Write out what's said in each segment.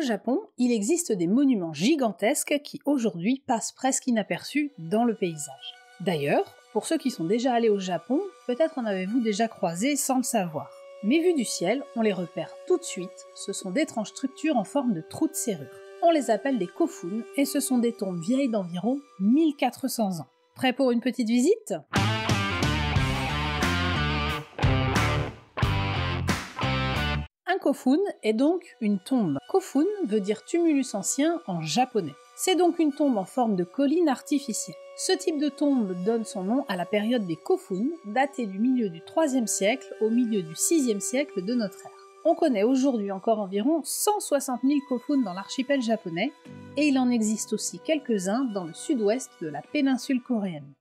au Japon, il existe des monuments gigantesques qui aujourd'hui passent presque inaperçus dans le paysage. D'ailleurs, pour ceux qui sont déjà allés au Japon, peut-être en avez-vous déjà croisé sans le savoir. Mais vu du ciel, on les repère tout de suite, ce sont d'étranges structures en forme de trous de serrure. On les appelle des kofun et ce sont des tombes vieilles d'environ 1400 ans. Prêt pour une petite visite ? Un kofun est donc une tombe. Kofun veut dire tumulus ancien en japonais. C'est donc une tombe en forme de colline artificielle. Ce type de tombe donne son nom à la période des kofun, datée du milieu du 3e siècle au milieu du 6e siècle de notre ère. On connaît aujourd'hui encore environ 160 000 kofun dans l'archipel japonais, et il en existe aussi quelques-uns dans le sud-ouest de la péninsule coréenne.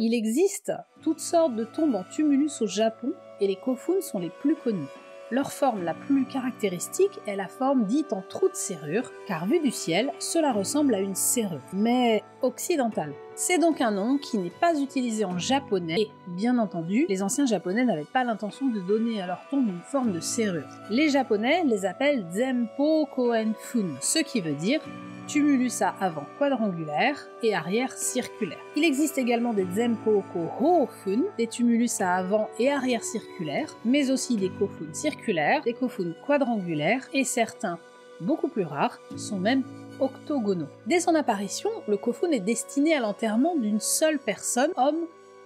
Il existe toutes sortes de tombes en tumulus au Japon, et les kofun sont les plus connus. Leur forme la plus caractéristique est la forme dite en trou de serrure, car vu du ciel, cela ressemble à une serrure, mais occidentale. C'est donc un nom qui n'est pas utilisé en japonais, et bien entendu, les anciens japonais n'avaient pas l'intention de donner à leur tombe une forme de serrure. Les japonais les appellent Zenpo Koenfun, ce qui veut dire tumulus à avant quadrangulaire et arrière circulaire. Il existe également des Zenpo Ko-ho-fun, des tumulus à avant et arrière circulaire, mais aussi des kofun circulaires, des kofun quadrangulaires et certains, beaucoup plus rares, sont même octogonaux. Dès son apparition, le kofun est destiné à l'enterrement d'une seule personne, homme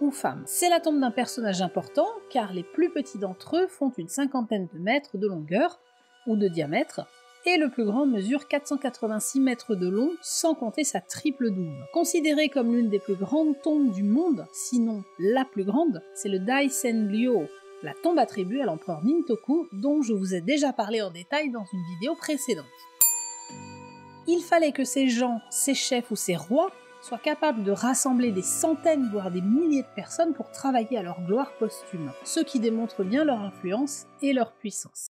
ou femme. C'est la tombe d'un personnage important car les plus petits d'entre eux font une cinquantaine de mètres de longueur ou de diamètre et le plus grand mesure 486 mètres de long sans compter sa triple double. Considérée comme l'une des plus grandes tombes du monde, sinon la plus grande, c'est le Daisenryo, la tombe attribuée à l'empereur Nintoku dont je vous ai déjà parlé en détail dans une vidéo précédente. Il fallait que ces gens, ces chefs ou ces rois soient capables de rassembler des centaines voire des milliers de personnes pour travailler à leur gloire posthume, ce qui démontre bien leur influence et leur puissance.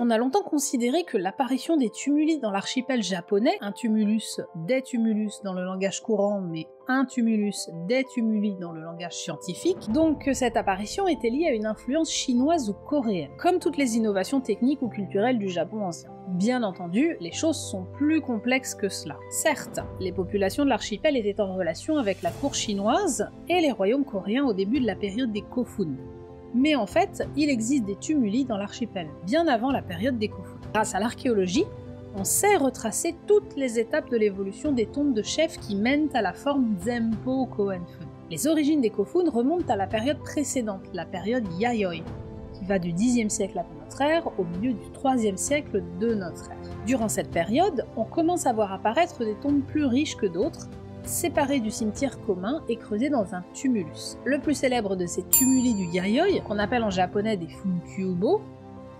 On a longtemps considéré que l'apparition des tumuli dans l'archipel japonais, un tumulus, des tumulus dans le langage courant, mais un tumulus, des tumuli dans le langage scientifique, donc que cette apparition était liée à une influence chinoise ou coréenne, comme toutes les innovations techniques ou culturelles du Japon ancien. Bien entendu, les choses sont plus complexes que cela. Certes, les populations de l'archipel étaient en relation avec la cour chinoise et les royaumes coréens au début de la période des kofun. Mais en fait, il existe des tumuli dans l'archipel, bien avant la période des kofun. Grâce à l'archéologie, on sait retracer toutes les étapes de l'évolution des tombes de chefs qui mènent à la forme Zenpo Koenfun. Les origines des kofun remontent à la période précédente, la période Yayoi, qui va du Xe siècle après notre ère au milieu du IIIe siècle de notre ère. Durant cette période, on commence à voir apparaître des tombes plus riches que d'autres, séparées du cimetière commun et creusées dans un tumulus. Le plus célèbre de ces tumuli du Yayoi, qu'on appelle en japonais des funkyubo,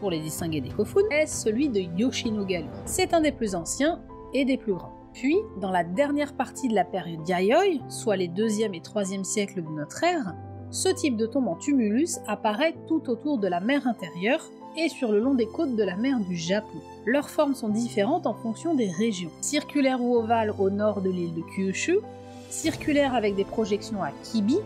pour les distinguer des kofun, est celui de Yoshinogali. C'est un des plus anciens et des plus grands. Puis, dans la dernière partie de la période Yayoi, soit les 2e et 3e siècles de notre ère, ce type de tombe en tumulus apparaît tout autour de la mer intérieure et sur le long des côtes de la mer du Japon. Leurs formes sont différentes en fonction des régions. Circulaire ou ovale au nord de l'île de Kyushu, circulaire avec des projections à Kibi,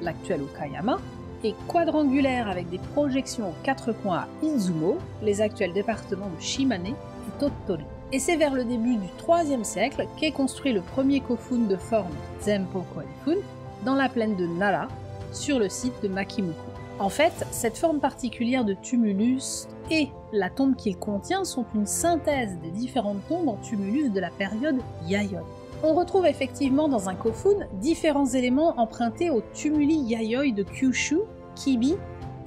l'actuel Okayama, et quadrangulaire avec des projections aux quatre coins à Izumo, les actuels départements de Shimane et Tottori. Et c'est vers le début du IIIe siècle qu'est construit le premier kofun de forme Zenpo Koenfun dans la plaine de Nara, sur le site de Makimuku. En fait, cette forme particulière de tumulus et la tombe qu'il contient sont une synthèse des différentes tombes en tumulus de la période Yayoi. On retrouve effectivement dans un kofun différents éléments empruntés aux tumuli Yayoi de Kyushu, Kibi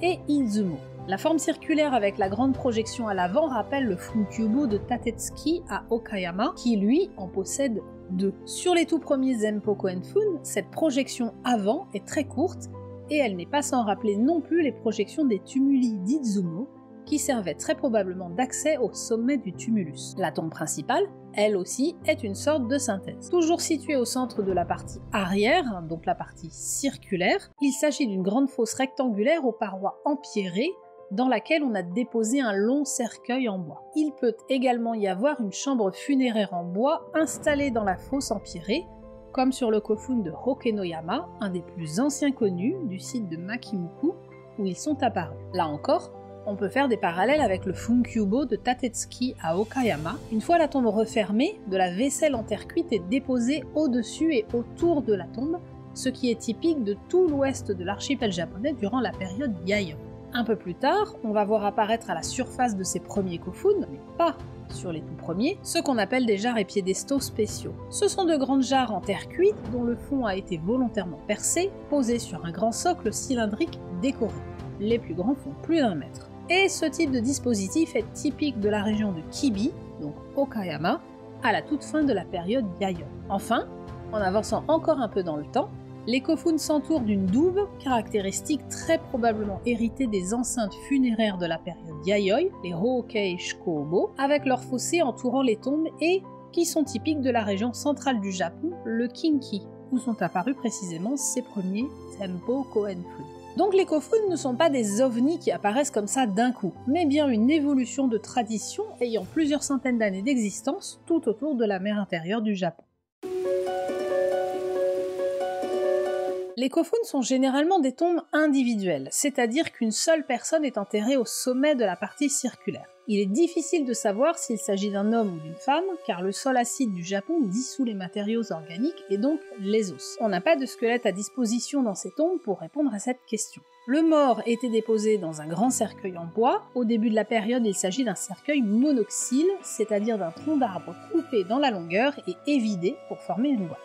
et Izumo. La forme circulaire avec la grande projection à l'avant rappelle le Funkyubo de Tatetsuki à Okayama, qui lui en possède deux. Sur les tout premiers Zenpo Koenfun, cette projection avant est très courte et elle n'est pas sans rappeler non plus les projections des tumuli d'Izumo, qui servait très probablement d'accès au sommet du tumulus. La tombe principale, elle aussi, est une sorte de synthèse. Toujours située au centre de la partie arrière, donc la partie circulaire, il s'agit d'une grande fosse rectangulaire aux parois empierrées dans laquelle on a déposé un long cercueil en bois. Il peut également y avoir une chambre funéraire en bois installée dans la fosse empierrée, comme sur le kofun de Hokenoyama, un des plus anciens connus du site de Makimuku, où ils sont apparus. Là encore, on peut faire des parallèles avec le Funkyubo de Tatetsuki à Okayama. Une fois la tombe refermée, de la vaisselle en terre cuite est déposée au-dessus et autour de la tombe, ce qui est typique de tout l'ouest de l'archipel japonais durant la période Yayoi. Un peu plus tard, on va voir apparaître à la surface de ces premiers kofun, mais pas sur les tout premiers, ce qu'on appelle des jarres et piédestaux spéciaux. Ce sont de grandes jarres en terre cuite dont le fond a été volontairement percé, posées sur un grand socle cylindrique décoré. Les plus grands font plus d'1 mètre. Et ce type de dispositif est typique de la région de Kibi, donc Okayama, à la toute fin de la période Yayoi. Enfin, en avançant encore un peu dans le temps, les kofuns s'entourent d'une douve, caractéristique très probablement héritée des enceintes funéraires de la période Yayoi, les Roukei Shikobo, avec leurs fossés entourant les tombes et qui sont typiques de la région centrale du Japon, le Kinki, où sont apparus précisément ces premiers Tempo Koenfun. Donc les kofuns ne sont pas des ovnis qui apparaissent comme ça d'un coup, mais bien une évolution de tradition ayant plusieurs centaines d'années d'existence tout autour de la mer intérieure du Japon. Les kofuns sont généralement des tombes individuelles, c'est-à-dire qu'une seule personne est enterrée au sommet de la partie circulaire. Il est difficile de savoir s'il s'agit d'un homme ou d'une femme, car le sol acide du Japon dissout les matériaux organiques et donc les os. On n'a pas de squelette à disposition dans ces tombes pour répondre à cette question. Le mort était déposé dans un grand cercueil en bois. Au début de la période, il s'agit d'un cercueil monoxyle, c'est-à-dire d'un tronc d'arbre coupé dans la longueur et évidé pour former une boîte.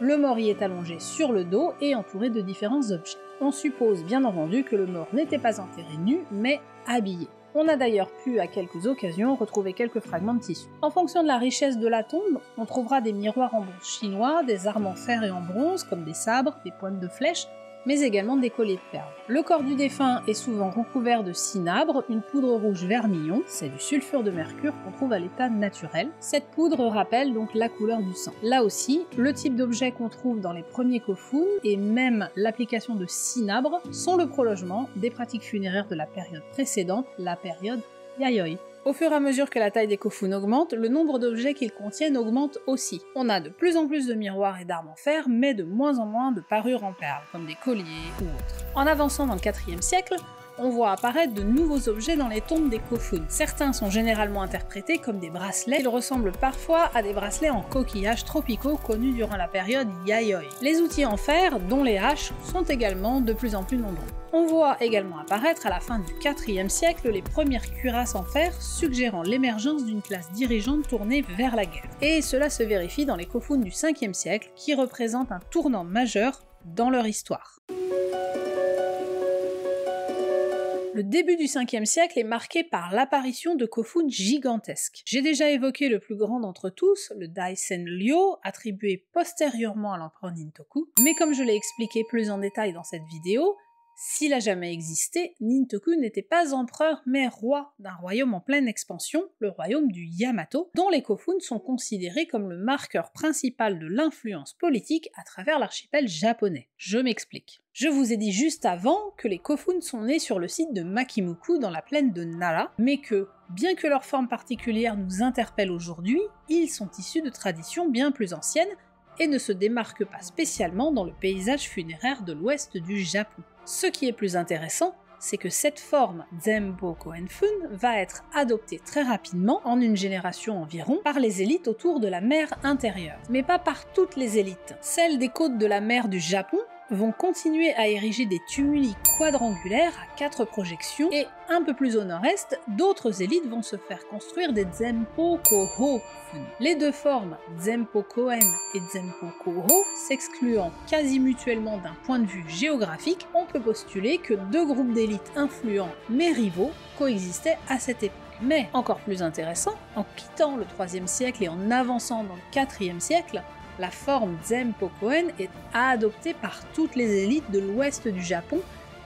Le mort y est allongé sur le dos et entouré de différents objets. On suppose bien entendu que le mort n'était pas enterré nu, mais habillé. On a d'ailleurs pu, à quelques occasions, retrouver quelques fragments de tissu. En fonction de la richesse de la tombe, on trouvera des miroirs en bronze chinois, des armes en fer et en bronze, comme des sabres, des pointes de flèches, mais également des colliers de perles. Le corps du défunt est souvent recouvert de cinabre, une poudre rouge vermillon, c'est du sulfure de mercure qu'on trouve à l'état naturel. Cette poudre rappelle donc la couleur du sang. Là aussi, le type d'objet qu'on trouve dans les premiers kofuns et même l'application de cinabre sont le prolongement des pratiques funéraires de la période précédente, la période Yayoi. Au fur et à mesure que la taille des kofuns augmente, le nombre d'objets qu'ils contiennent augmente aussi. On a de plus en plus de miroirs et d'armes en fer, mais de moins en moins de parures en perles, comme des colliers ou autres. En avançant dans le IVe siècle, on voit apparaître de nouveaux objets dans les tombes des kofuns. Certains sont généralement interprétés comme des bracelets, ils ressemblent parfois à des bracelets en coquillages tropicaux connus durant la période Yayoi. Les outils en fer, dont les haches, sont également de plus en plus nombreux. On voit également apparaître à la fin du IVe siècle les premières cuirasses en fer suggérant l'émergence d'une classe dirigeante tournée vers la guerre. Et cela se vérifie dans les kofuns du Ve siècle qui représentent un tournant majeur dans leur histoire. Le début du Ve siècle est marqué par l'apparition de kofuns gigantesques. J'ai déjà évoqué le plus grand d'entre tous, le Daisen Ryo, attribué postérieurement à l'empereur Nintoku, mais comme je l'ai expliqué plus en détail dans cette vidéo, s'il a jamais existé, Nintoku n'était pas empereur mais roi d'un royaume en pleine expansion, le royaume du Yamato, dont les kofuns sont considérés comme le marqueur principal de l'influence politique à travers l'archipel japonais. Je m'explique. Je vous ai dit juste avant que les kofuns sont nés sur le site de Makimoku dans la plaine de Nara, mais que, bien que leur forme particulière nous interpelle aujourd'hui, ils sont issus de traditions bien plus anciennes et ne se démarquent pas spécialement dans le paysage funéraire de l'ouest du Japon. Ce qui est plus intéressant, c'est que cette forme Zembo Koenfun va être adoptée très rapidement, en une génération environ, par les élites autour de la mer intérieure. Mais pas par toutes les élites. Celles des côtes de la mer du Japon vont continuer à ériger des tumuli quadrangulaires à 4 projections, et un peu plus au nord-est, d'autres élites vont se faire construire des Zempo Koho-fun. Les deux formes, Zempo Koen et Zempo Koho, s'excluant quasi mutuellement d'un point de vue géographique, on peut postuler que deux groupes d'élites influents mais rivaux coexistaient à cette époque. Mais, encore plus intéressant, en quittant le IIIe siècle et en avançant dans le IVe siècle, la forme Zempo Koen est adoptée par toutes les élites de l'ouest du Japon,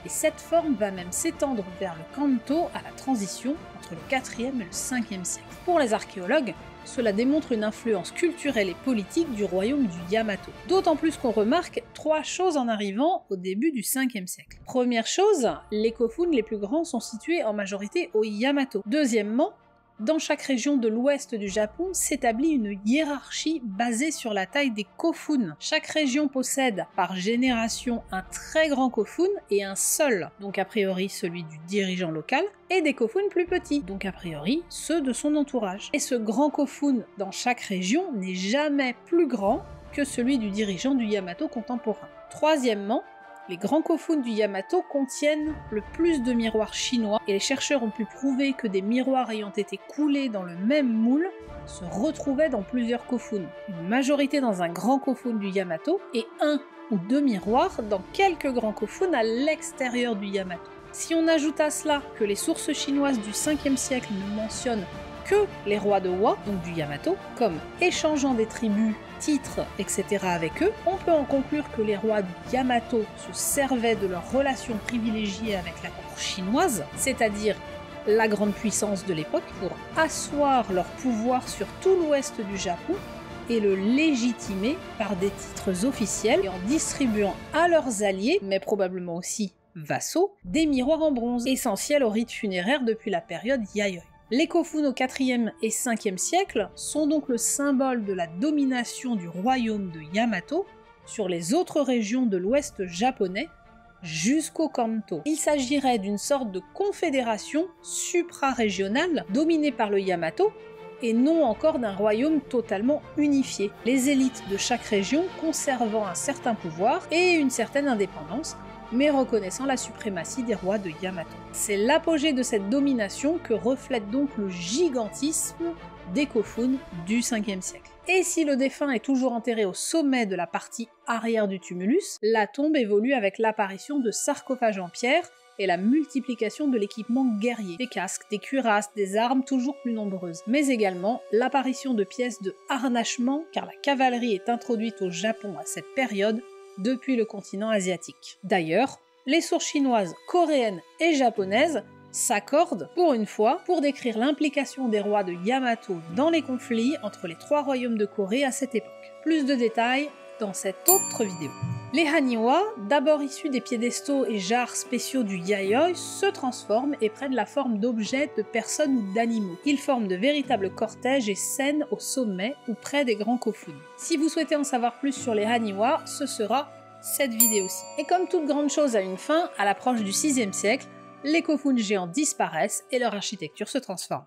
et cette forme va même s'étendre vers le Kanto à la transition entre le IVe et le Ve siècle. Pour les archéologues, cela démontre une influence culturelle et politique du royaume du Yamato. D'autant plus qu'on remarque trois choses en arrivant au début du Ve siècle. Première chose, les kofuns les plus grands sont situés en majorité au Yamato. Deuxièmement, Dans chaque région de l'ouest du Japon s'établit une hiérarchie basée sur la taille des kofun. Chaque région possède par génération un très grand kofun et un seul, donc a priori celui du dirigeant local, et des kofun plus petits, donc a priori ceux de son entourage. Et ce grand kofun dans chaque région n'est jamais plus grand que celui du dirigeant du Yamato contemporain. Troisièmement, les grands kofun du Yamato contiennent le plus de miroirs chinois et les chercheurs ont pu prouver que des miroirs ayant été coulés dans le même moule se retrouvaient dans plusieurs kofun, une majorité dans un grand kofun du Yamato et un ou deux miroirs dans quelques grands kofun à l'extérieur du Yamato. Si on ajoute à cela que les sources chinoises du 5e siècle ne mentionnent que les rois de Wa, donc du Yamato, comme échangeant des tribus, titres, etc. avec eux, on peut en conclure que les rois du Yamato se servaient de leurs relations privilégiées avec la cour chinoise, c'est-à-dire la grande puissance de l'époque, pour asseoir leur pouvoir sur tout l'ouest du Japon et le légitimer par des titres officiels et en distribuant à leurs alliés, mais probablement aussi vassaux, des miroirs en bronze, essentiels au rite funéraire depuis la période Yayoi. Les kofun au 4e et 5e siècle sont donc le symbole de la domination du royaume de Yamato sur les autres régions de l'ouest japonais jusqu'au Kanto. Il s'agirait d'une sorte de confédération suprarégionale dominée par le Yamato et non encore d'un royaume totalement unifié, les élites de chaque région conservant un certain pouvoir et une certaine indépendance, mais reconnaissant la suprématie des rois de Yamato. C'est l'apogée de cette domination que reflète donc le gigantisme des kofun du 5e siècle. Et si le défunt est toujours enterré au sommet de la partie arrière du tumulus, la tombe évolue avec l'apparition de sarcophages en pierre et la multiplication de l'équipement guerrier, des casques, des cuirasses, des armes toujours plus nombreuses, mais également l'apparition de pièces de harnachement, car la cavalerie est introduite au Japon à cette période, depuis le continent asiatique. D'ailleurs, les sources chinoises, coréennes et japonaises s'accordent, pour une fois, pour décrire l'implication des rois de Yamato dans les conflits entre les trois royaumes de Corée à cette époque. Plus de détails dans cette autre vidéo. Les Haniwa, d'abord issus des piédestaux et jarres spéciaux du Yayoi, se transforment et prennent la forme d'objets, de personnes ou d'animaux. Ils forment de véritables cortèges et scènes au sommet ou près des grands kofun. Si vous souhaitez en savoir plus sur les Haniwa, ce sera cette vidéo-ci. Et comme toute grande chose a une fin, à l'approche du 6e siècle, les kofun géants disparaissent et leur architecture se transforme.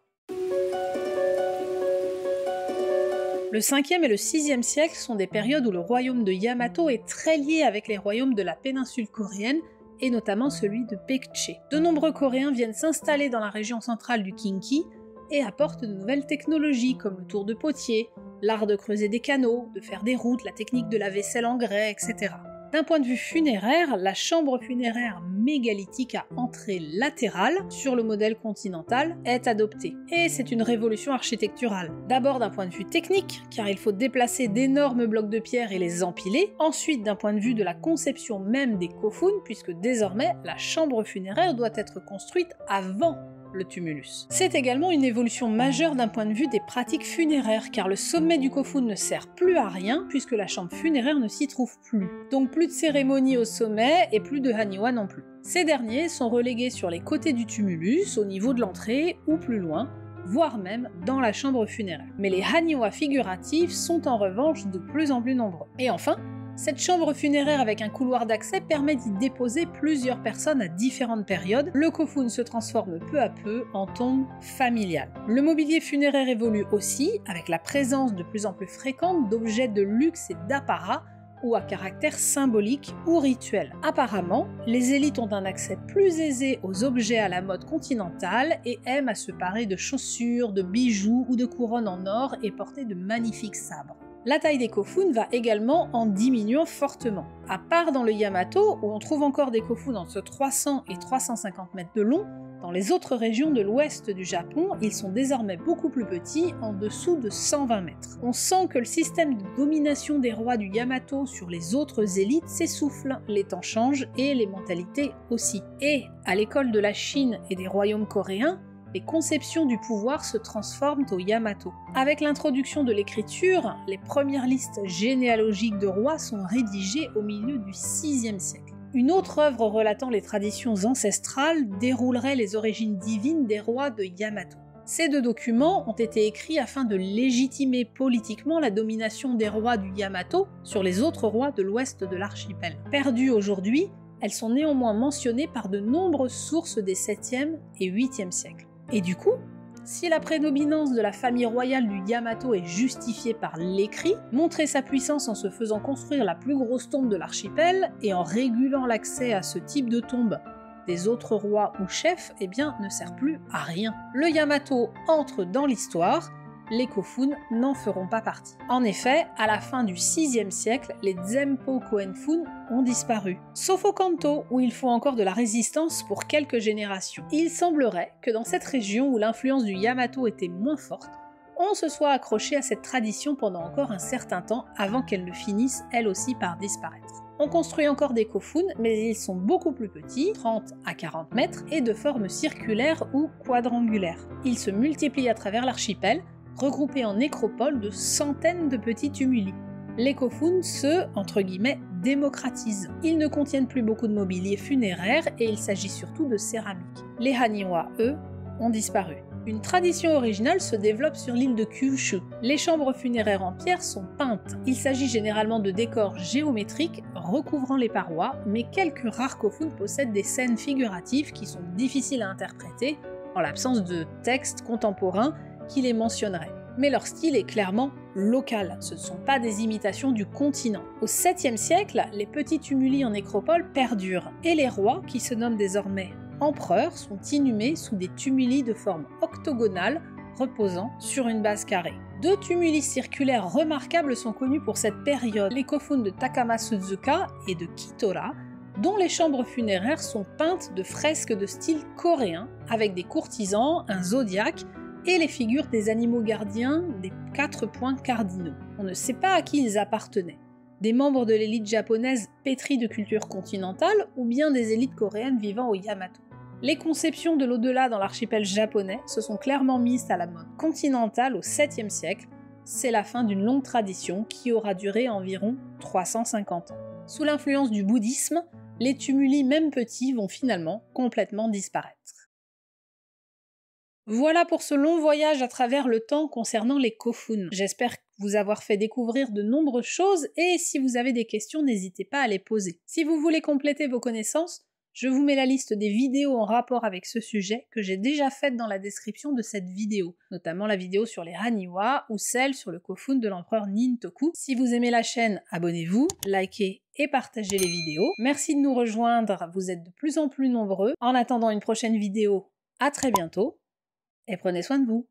Le 5e et le 6e siècle sont des périodes où le royaume de Yamato est très lié avec les royaumes de la péninsule coréenne, et notamment celui de Baekje. De nombreux Coréens viennent s'installer dans la région centrale du Kinki et apportent de nouvelles technologies comme le tour de potier, l'art de creuser des canaux, de faire des routes, la technique de la vaisselle en grès, etc. D'un point de vue funéraire, la chambre funéraire mégalithique à entrée latérale, sur le modèle continental, est adoptée. Et c'est une révolution architecturale. D'abord d'un point de vue technique, car il faut déplacer d'énormes blocs de pierre et les empiler. Ensuite d'un point de vue de la conception même des kofun, puisque désormais la chambre funéraire doit être construite avant le tumulus. C'est également une évolution majeure d'un point de vue des pratiques funéraires, car le sommet du kofun ne sert plus à rien puisque la chambre funéraire ne s'y trouve plus. Donc plus de cérémonies au sommet et plus de haniwa non plus. Ces derniers sont relégués sur les côtés du tumulus, au niveau de l'entrée ou plus loin, voire même dans la chambre funéraire. Mais les haniwa figuratifs sont en revanche de plus en plus nombreux. Et enfin, cette chambre funéraire avec un couloir d'accès permet d'y déposer plusieurs personnes à différentes périodes. Le kofun se transforme peu à peu en tombe familiale. Le mobilier funéraire évolue aussi, avec la présence de plus en plus fréquente d'objets de luxe et d'apparats, ou à caractère symbolique ou rituel. Apparemment, les élites ont un accès plus aisé aux objets à la mode continentale et aiment à se parer de chaussures, de bijoux ou de couronnes en or et porter de magnifiques sabres. La taille des kofun va également en diminuant fortement. À part dans le Yamato, où on trouve encore des kofun entre 300 et 350 mètres de long, dans les autres régions de l'ouest du Japon, ils sont désormais beaucoup plus petits, en dessous de 120 mètres. On sent que le système de domination des rois du Yamato sur les autres élites s'essouffle, les temps changent et les mentalités aussi. Et à l'école de la Chine et des royaumes coréens, les conceptions du pouvoir se transforment au Yamato. Avec l'introduction de l'écriture, les premières listes généalogiques de rois sont rédigées au milieu du 6e siècle. Une autre œuvre relatant les traditions ancestrales déroulerait les origines divines des rois de Yamato. Ces deux documents ont été écrits afin de légitimer politiquement la domination des rois du Yamato sur les autres rois de l'ouest de l'archipel. Perdues aujourd'hui, elles sont néanmoins mentionnées par de nombreuses sources des 7e et 8e siècles. Et du coup, si la prédominance de la famille royale du Yamato est justifiée par l'écrit, montrer sa puissance en se faisant construire la plus grosse tombe de l'archipel et en régulant l'accès à ce type de tombe des autres rois ou chefs, eh bien, ne sert plus à rien. Le Yamato entre dans l'histoire, les Kofun n'en feront pas partie. En effet, à la fin du 6e siècle, les Zenpo Koenfun ont disparu, sauf au Kanto, où ils font encore de la résistance pour quelques générations. Il semblerait que dans cette région où l'influence du Yamato était moins forte, on se soit accroché à cette tradition pendant encore un certain temps avant qu'elle ne finisse elle aussi par disparaître. On construit encore des Kofun, mais ils sont beaucoup plus petits, 30 à 40 mètres, et de forme circulaire ou quadrangulaire. Ils se multiplient à travers l'archipel, regroupés en nécropoles de centaines de petits tumuli. Les Kofun se, entre guillemets, démocratisent. Ils ne contiennent plus beaucoup de mobilier funéraire et il s'agit surtout de céramique. Les Haniwa, eux, ont disparu. Une tradition originale se développe sur l'île de Kyushu. Les chambres funéraires en pierre sont peintes. Il s'agit généralement de décors géométriques recouvrant les parois, mais quelques rares Kofun possèdent des scènes figuratives qui sont difficiles à interpréter en l'absence de textes contemporains qui les mentionnerait. Mais leur style est clairement local, ce ne sont pas des imitations du continent. Au 7e siècle, les petits tumuli en nécropole perdurent, et les rois, qui se nomment désormais empereurs, sont inhumés sous des tumuli de forme octogonale reposant sur une base carrée. Deux tumuli circulaires remarquables sont connus pour cette période, les Kofun de Takamatsuzuka et de Kitora, dont les chambres funéraires sont peintes de fresques de style coréen, avec des courtisans, un zodiaque, et les figures des animaux gardiens des 4 points cardinaux. On ne sait pas à qui ils appartenaient. Des membres de l'élite japonaise pétrie de culture continentale ou bien des élites coréennes vivant au Yamato. Les conceptions de l'au-delà dans l'archipel japonais se sont clairement mises à la mode continentale au 7e siècle. C'est la fin d'une longue tradition qui aura duré environ 350 ans. Sous l'influence du bouddhisme, les tumuli même petits vont finalement complètement disparaître. Voilà pour ce long voyage à travers le temps concernant les Kofun. J'espère vous avoir fait découvrir de nombreuses choses et si vous avez des questions, n'hésitez pas à les poser. Si vous voulez compléter vos connaissances, je vous mets la liste des vidéos en rapport avec ce sujet que j'ai déjà faite dans la description de cette vidéo, notamment la vidéo sur les Haniwa ou celle sur le Kofun de l'empereur Nintoku. Si vous aimez la chaîne, abonnez-vous, likez et partagez les vidéos. Merci de nous rejoindre, vous êtes de plus en plus nombreux. En attendant une prochaine vidéo, à très bientôt. Et prenez soin de vous.